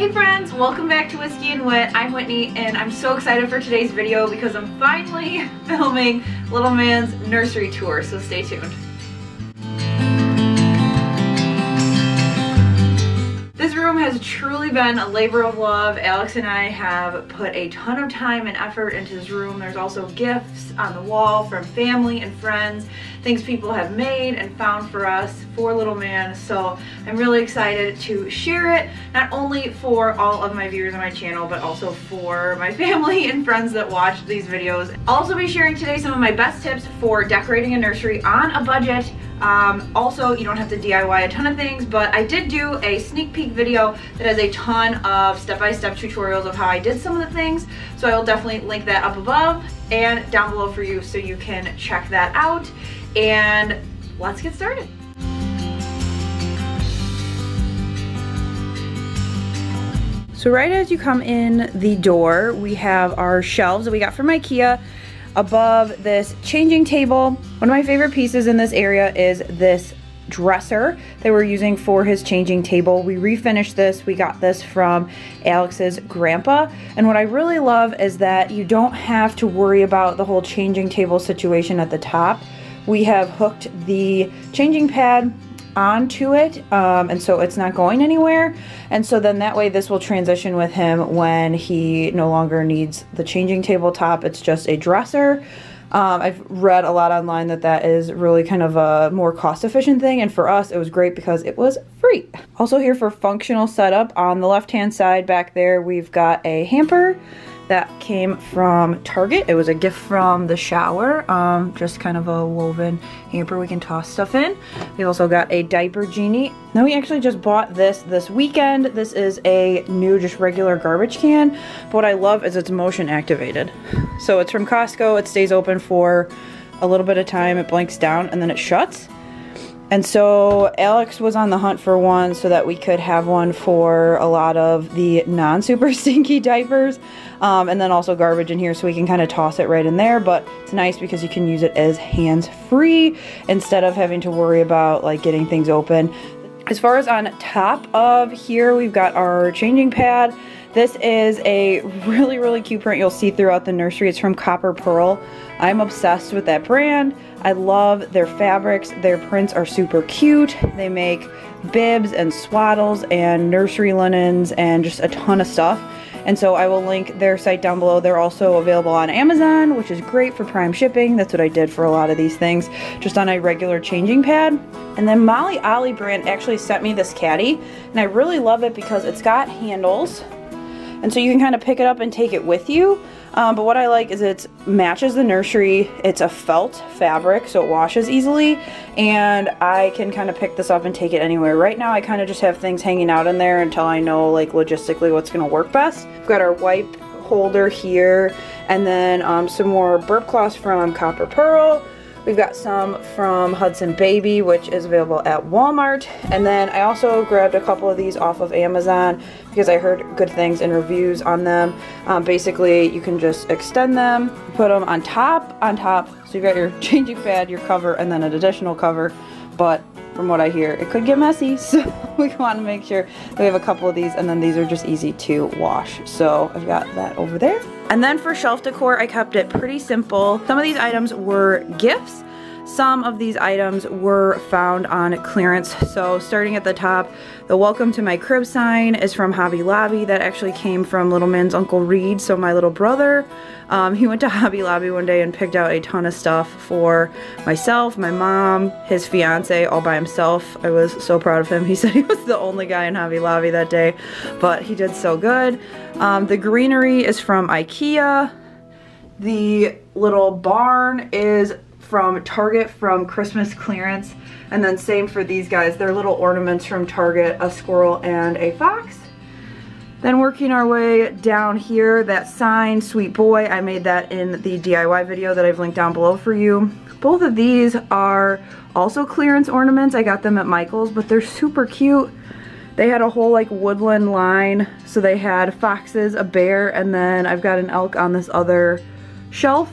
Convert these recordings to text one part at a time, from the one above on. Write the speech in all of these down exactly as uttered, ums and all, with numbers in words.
Hey friends, welcome back to Whiskey and Whit. I'm Whitney and I'm so excited for today's video because I'm finally filming Little Man's nursery tour, so stay tuned. This room has truly been a labor of love. Alex and I have put a ton of time and effort into this room. There's also gifts on the wall from family and friends, things people have made and found for us for Little Man. So I'm really excited to share it, not only for all of my viewers on my channel, but also for my family and friends that watch these videos. I'll also be sharing today some of my best tips for decorating a nursery on a budget. Um, also, you don't have to D I Y a ton of things, but I did do a sneak peek video that has a ton of step-by-step tutorials of how I did some of the things, so I will definitely link that up above and down below for you so you can check that out, and let's get started. So right as you come in the door, we have our shelves that we got from IKEA. Above this changing table, one of my favorite pieces in this area is this dresser that we're using for his changing table. We refinished this. We got this from Alex's grandpa. And what I really love is that you don't have to worry about the whole changing table situation at the top. We have hooked the changing pad onto it, um, and so it's not going anywhere, and so then that way this will transition with him when he no longer needs the changing tabletop. It's just a dresser. um, I've read a lot online that that is really kind of a more cost-efficient thing, and for us it was great because it was free. Also here for functional setup, on the left hand side back there we've got a hamper that came from Target. It was a gift from the shower, um, just kind of a woven hamper we can toss stuff in. We also got a Diaper Genie. Now we actually just bought this this weekend. This is a new, just regular garbage can, but what I love is it's motion activated. So it's from Costco, it stays open for a little bit of time, it blinks down and then it shuts. And so Alex was on the hunt for one so that we could have one for a lot of the non-super stinky diapers, um, and then also garbage in here so we can kind of toss it right in there. But it's nice because you can use it as hands-free instead of having to worry about like getting things open. As far as on top of here, we've got our changing pad. This is a really, really cute print you'll see throughout the nursery. It's from Copper Pearl. I'm obsessed with that brand. I love their fabrics. Their prints are super cute. They make bibs and swaddles and nursery linens and just a ton of stuff. And so I will link their site down below. They're also available on Amazon, which is great for prime shipping. That's what I did for a lot of these things, just on a regular changing pad. And then MollieOllie brand actually sent me this caddy, and I really love it because it's got handles. And so you can kind of pick it up and take it with you. Um, but what I like is it matches the nursery. It's a felt fabric, so it washes easily. And I can kind of pick this up and take it anywhere. Right now I kind of just have things hanging out in there until I know like logistically what's going to work best. We've got our wipe holder here. And then um, some more burp cloths from Copper Pearl. We've got some from Hudson Baby, which is available at Walmart. And then I also grabbed a couple of these off of Amazon because I heard good things and reviews on them. Um, basically, you can just extend them, put them on top, on top. So you've got your changing pad, your cover, and then an additional cover. But from what I hear, it could get messy. So we want to make sure that we have a couple of these, and then these are just easy to wash. So I've got that over there. And then for shelf decor, I kept it pretty simple. Some of these items were gifts. Some of these items were found on clearance. So starting at the top, the welcome to my crib sign is from Hobby Lobby. That actually came from Little Man's Uncle Reed, so my little brother. Um, he went to Hobby Lobby one day and picked out a ton of stuff for myself, my mom, his fiance, all by himself. I was so proud of him. He said he was the only guy in Hobby Lobby that day, but he did so good. Um, the greenery is from IKEA. The little barn is from Target from Christmas clearance, and then same for these guys. They're little ornaments from Target, a squirrel and a fox. Then working our way down here, that sign, Sweet Boy, I made that in the D I Y video that I've linked down below for you. Both of these are also clearance ornaments. I got them at Michael's, but they're super cute. They had a whole like woodland line, so they had foxes, a bear, and then I've got an elk on this other shelf.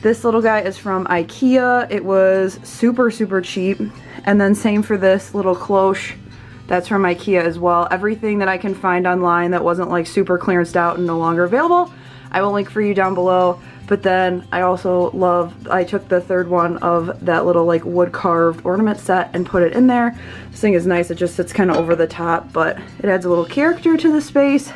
This little guy is from IKEA. It was super, super cheap. And then same for this little cloche. That's from IKEA as well. Everything that I can find online that wasn't like super clearanced out and no longer available, I will link for you down below. But then I also love, I took the third one of that little like wood carved ornament set and put it in there. This thing is nice, it just sits kind of over the top, but it adds a little character to the space.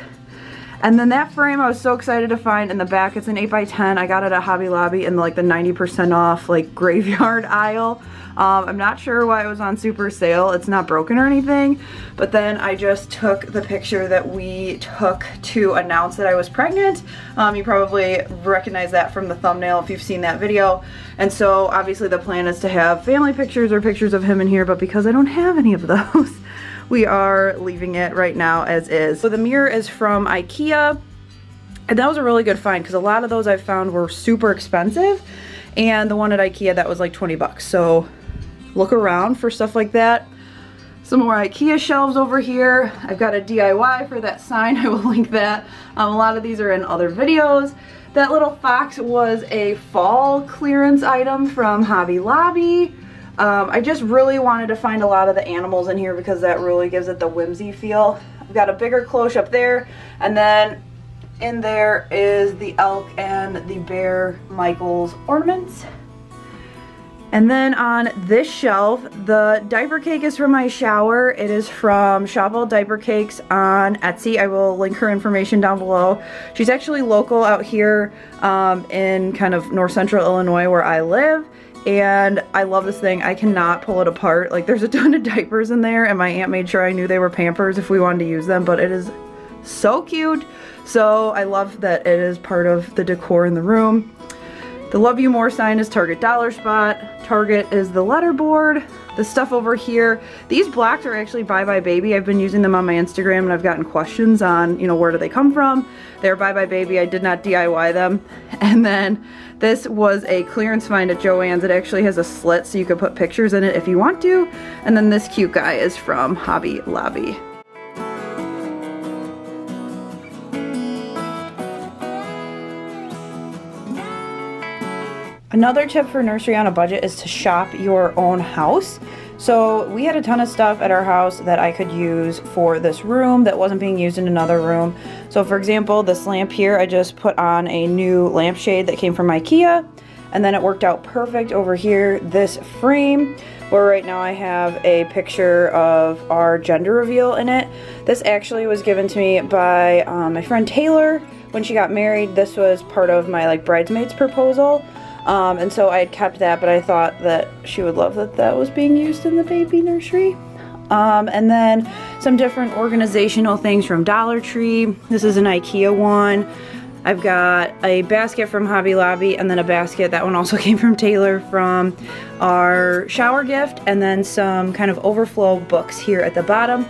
And then that frame I was so excited to find in the back. It's an eight by ten. I got it at Hobby Lobby in like the ninety percent off like graveyard aisle. Um, I'm not sure why it was on super sale. It's not broken or anything. But then I just took the picture that we took to announce that I was pregnant. Um, you probably recognize that from the thumbnail if you've seen that video. And so obviously the plan is to have family pictures or pictures of him in here, but because I don't have any of those, we are leaving it right now as is. So the mirror is from IKEA, and that was a really good find because a lot of those I found were super expensive, and the one at IKEA that was like twenty bucks. So look around for stuff like that. Some more IKEA shelves over here. I've got a D I Y for that sign. I will link that. Um, a lot of these are in other videos. That little fox was a fall clearance item from Hobby Lobby. Um, I just really wanted to find a lot of the animals in here because that really gives it the whimsy feel. I've got a bigger cloche up there, and then in there is the elk and the bear Michael's ornaments. And then on this shelf, the diaper cake is from my shower. It is from Shaval Diaper Cakes on Etsy. I will link her information down below. She's actually local out here um, in kind of north central Illinois where I live. And I love this thing. I cannot pull it apart. Like, there's a ton of diapers in there, and my aunt made sure I knew they were Pampers if we wanted to use them, but it is so cute. So I love that it is part of the decor in the room. The Love You More sign is Target Dollar Spot. Target is the letterboard. The stuff over here, these blocks are actually Bye Bye Baby. I've been using them on my Instagram, and I've gotten questions on, you know, where do they come from. They're Bye Bye Baby. I did not D I Y them. And then this was a clearance find at Joann's. It actually has a slit so you can put pictures in it if you want to. And then this cute guy is from Hobby Lobby. Another tip for nursery on a budget is to shop your own house. So we had a ton of stuff at our house that I could use for this room that wasn't being used in another room. So for example, this lamp here, I just put on a new lampshade that came from IKEA, and then it worked out perfect over here. This frame, where right now I have a picture of our gender reveal in it. This actually was given to me by um, my friend Taylor when she got married. This was part of my like bridesmaid's proposal. Um, and so I had kept that, but I thought that she would love that that was being used in the baby nursery. Um, and then some different organizational things from Dollar Tree. This is an IKEA one. I've got a basket from Hobby Lobby, and then a basket, that one also came from Taylor, from our shower gift, and then some kind of overflow books here at the bottom.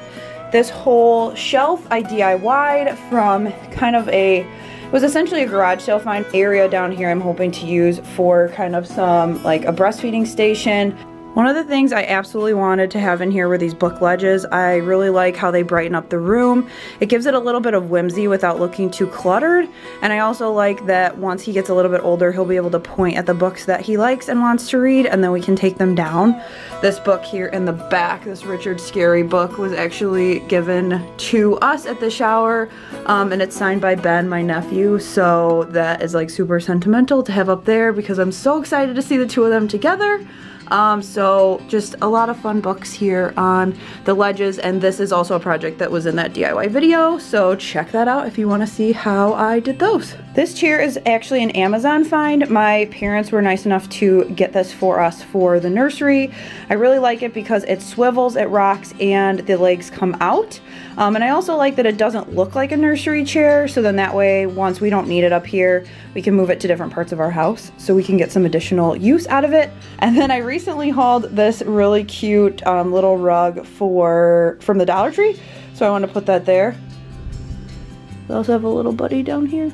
This whole shelf I D I Y'd from kind of a was essentially a garage sale find area down here. I'm hoping to use for kind of some like a breastfeeding station. One of the things I absolutely wanted to have in here were these book ledges. I really like how they brighten up the room. It gives it a little bit of whimsy without looking too cluttered. And I also like that once he gets a little bit older, he'll be able to point at the books that he likes and wants to read, and then we can take them down. This book here in the back, this Richard Scarry book, was actually given to us at the shower, um, and it's signed by Ben, my nephew. So that is like super sentimental to have up there because I'm so excited to see the two of them together. Um, so just a lot of fun books here on the ledges, and this is also a project that was in that D I Y video, so check that out if you want to see how I did those. This chair is actually an Amazon find. My parents were nice enough to get this for us for the nursery. I really like it because it swivels, it rocks, and the legs come out. Um, and I also like that it doesn't look like a nursery chair, so then that way, once we don't need it up here, we can move it to different parts of our house so we can get some additional use out of it. And then I recently Recently hauled this really cute um, little rug for from the Dollar Tree, so I want to put that there. We also have a little buddy down here.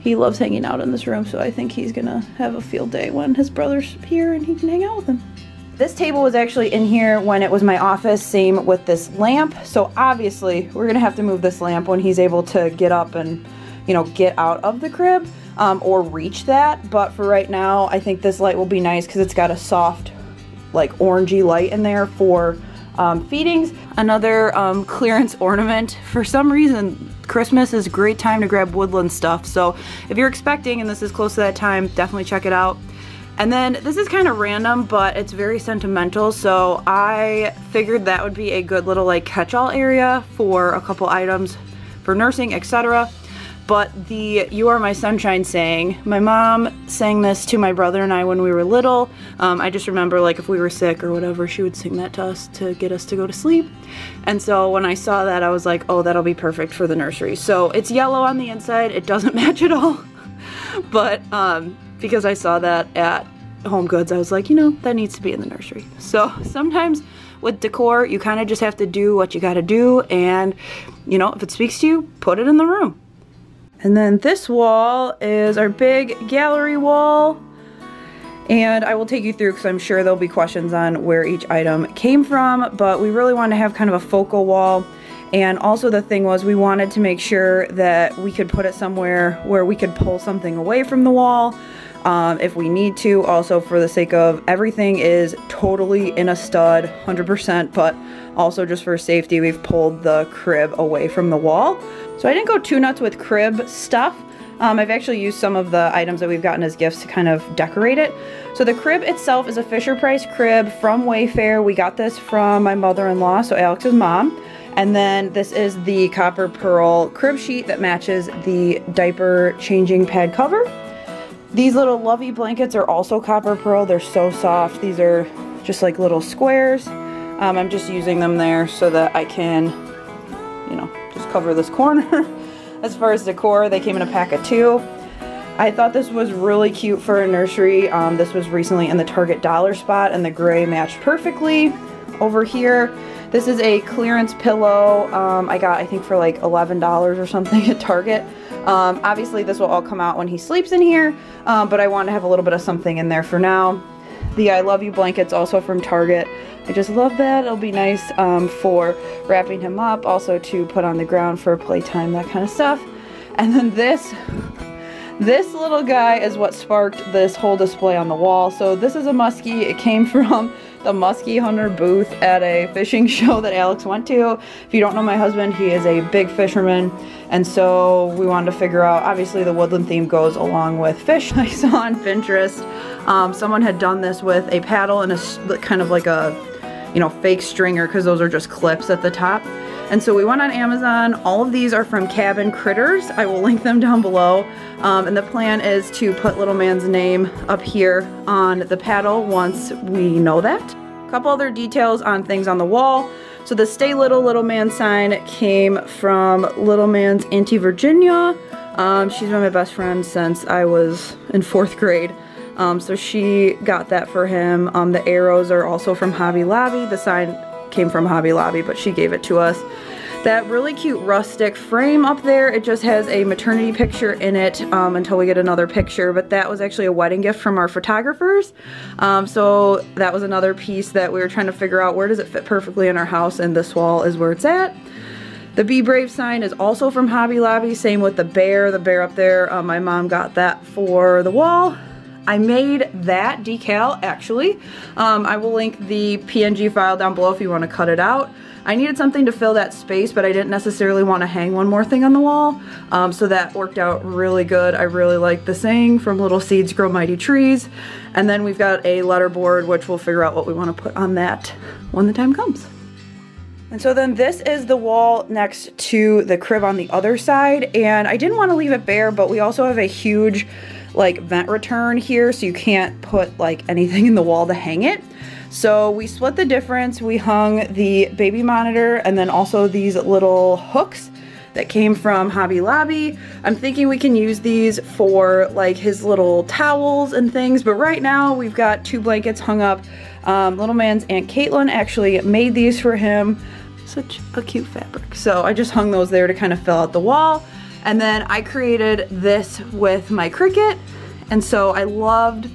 He loves hanging out in this room, so I think he's gonna have a field day when his brother's here and he can hang out with him. This table was actually in here when it was my office, same with this lamp, so obviously we're gonna have to move this lamp when he's able to get up and, you know, get out of the crib. Um, or reach that, but for right now I think this light will be nice because it's got a soft like orangey light in there for um, feedings. Another um, clearance ornament. For some reason, Christmas is a great time to grab woodland stuff. So if you're expecting, and this is close to that time, definitely check it out. And then this is kind of random, but it's very sentimental, so I figured that would be a good little like catch-all area for a couple items for nursing, et cetera. But the "You Are My Sunshine" saying, my mom sang this to my brother and I when we were little. Um, I just remember, like, if we were sick or whatever, she would sing that to us to get us to go to sleep. And so when I saw that, I was like, oh, that'll be perfect for the nursery. So it's yellow on the inside. It doesn't match at all. But um, because I saw that at Home Goods, I was like, you know, that needs to be in the nursery. So sometimes with decor, you kind of just have to do what you got to do. And, you know, if it speaks to you, put it in the room. And then this wall is our big gallery wall. And I will take you through because I'm sure there'll be questions on where each item came from, but we really wanted to have kind of a focal wall. And also the thing was, we wanted to make sure that we could put it somewhere where we could pull something away from the wall um, if we need to. Also, for the sake of everything is totally in a stud, one hundred percent, but also just for safety, we've pulled the crib away from the wall. So I didn't go too nuts with crib stuff. Um, I've actually used some of the items that we've gotten as gifts to kind of decorate it. So the crib itself is a Fisher-Price crib from Wayfair. We got this from my mother-in-law, so Alex's mom. And then this is the Copper Pearl crib sheet that matches the diaper changing pad cover. These little lovey blankets are also Copper Pearl. They're so soft. These are just like little squares. Um, I'm just using them there so that I can, you know, just cover this corner. As far as decor, they came in a pack of two. I thought this was really cute for a nursery. Um, this was recently in the Target dollar spot and the gray matched perfectly. Over here, this is a clearance pillow um, I got, I think, for like eleven dollars or something at Target. Um, obviously, this will all come out when he sleeps in here, um, but I want to have a little bit of something in there for now. The I Love You blankets, also from Target. I just love that. It'll be nice um, for wrapping him up, also to put on the ground for playtime, that kind of stuff. And then this, this little guy is what sparked this whole display on the wall. So this is a muskie. It came from the muskie hunter booth at a fishing show that Alex went to. If you don't know my husband, he is a big fisherman. And so we wanted to figure out, obviously the woodland theme goes along with fish. I saw on Pinterest, um, someone had done this with a paddle and a kind of like a, you know, fake stringer, because those are just clips at the top. And so we went on Amazon. All of these are from Cabin Critters. I will link them down below. Um, and the plan is to put Little Man's name up here on the paddle once we know that. A couple other details on things on the wall. So the Stay Little Little Man sign came from Little Man's Auntie Virginia. Um, she's been my best friend since I was in fourth grade. Um, so she got that for him. Um, the arrows are also from Hobby Lobby. The sign came from Hobby Lobby, but she gave it to us. That really cute rustic frame up there, it just has a maternity picture in it um, until we get another picture, but that was actually a wedding gift from our photographers. Um, so that was another piece that we were trying to figure out, where does it fit perfectly in our house, and this wall is where it's at. The Be Brave sign is also from Hobby Lobby, same with the bear, the bear up there. Um, my mom got that for the wall. I made that decal, actually. Um, I will link the P N G file down below if you want to cut it out. I needed something to fill that space, but I didn't necessarily want to hang one more thing on the wall. Um, so that worked out really good. I really like the saying, from little seeds grow mighty trees. And then we've got a letterboard, which we'll figure out what we want to put on that when the time comes. And so then this is the wall next to the crib on the other side. And I didn't want to leave it bare, but we also have a huge like vent return here, so you can't put like anything in the wall to hang it. So we split the difference. We hung the baby monitor and then also these little hooks that came from Hobby Lobby. I'm thinking we can use these for like his little towels and things, but right now we've got two blankets hung up. Um, Little Man's Aunt Caitlin actually made these for him. Such a cute fabric. So I just hung those there to kind of fill out the wall. And then I created this with my Cricut, and so I loved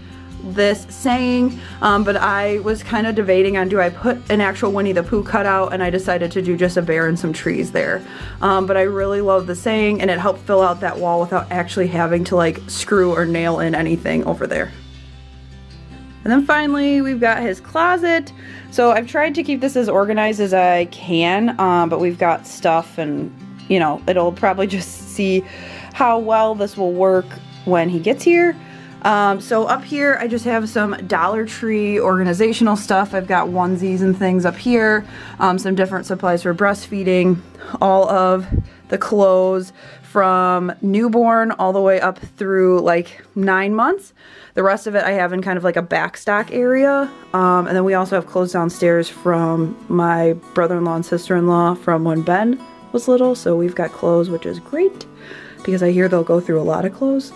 this saying, um, but I was kind of debating on, do I put an actual Winnie the Pooh cutout, and I decided to do just a bear and some trees there. Um, but I really love the saying, and it helped fill out that wall without actually having to like screw or nail in anything over there. And then finally, we've got his closet. So I've tried to keep this as organized as I can, um, but we've got stuff and, you know, it'll probably just see how well this will work when he gets here. Um, so up here, I just have some Dollar Tree organizational stuff. I've got onesies and things up here, um, some different supplies for breastfeeding, all of the clothes from newborn all the way up through like nine months. The rest of it I have in kind of like a back stock area. Um, and then we also have clothes downstairs from my brother-in-law and sister-in-law from when Ben was little. So we've got clothes, which is great because I hear they'll go through a lot of clothes.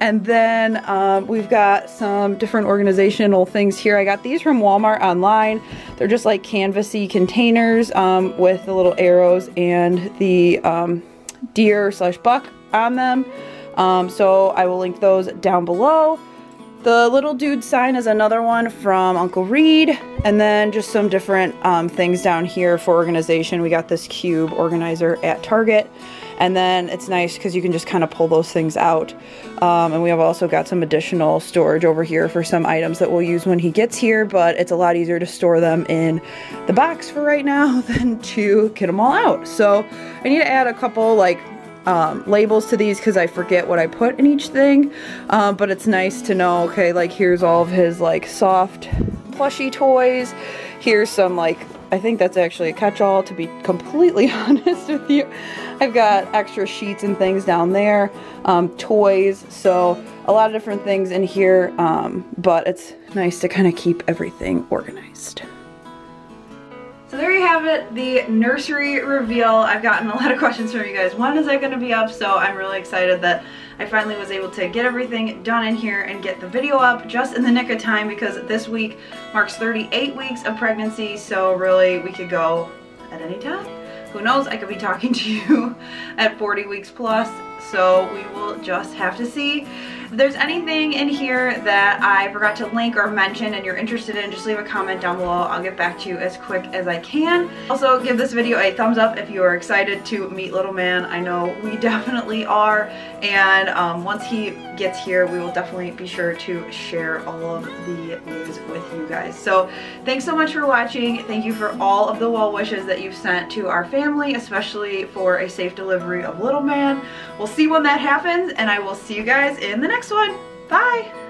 And then um, we've got some different organizational things here. I got these from Walmart online. They're just like canvasy containers um, with the little arrows and the um, deer slash buck on them. Um, so I will link those down below. The little dude sign is another one from Uncle Reed. And then just some different um, things down here for organization. We got this cube organizer at Target. And then it's nice because you can just kind of pull those things out. Um, and we have also got some additional storage over here for some items that we'll use when he gets here, but it's a lot easier to store them in the box for right now than to get them all out. So I need to add a couple like um, labels to these because I forget what I put in each thing. Um, but it's nice to know, okay, like here's all of his like soft plushy toys. Here's some like, I think that's actually a catch-all, to be completely honest with you. I've got extra sheets and things down there, um, toys, so a lot of different things in here, um, but it's nice to kind of keep everything organized. So there you have it, the nursery reveal. I've gotten a lot of questions from you guys. When is it going to be up? So I'm really excited that I finally was able to get everything done in here and get the video up just in the nick of time, because this week marks thirty-eight weeks of pregnancy, so really we could go at any time. Who knows? I could be talking to you at forty weeks plus. So we will just have to see. If there's anything in here that I forgot to link or mention and you're interested in, just leave a comment down below. I'll get back to you as quick as I can. Also, give this video a thumbs up if you are excited to meet Little Man. I know we definitely are. And um, once he gets here, we will definitely be sure to share all of the news with you guys. So thanks so much for watching. Thank you for all of the well wishes that you've sent to our family, especially for a safe delivery of Little Man. We'll see when that happens, and I will see you guys in the next one. Bye!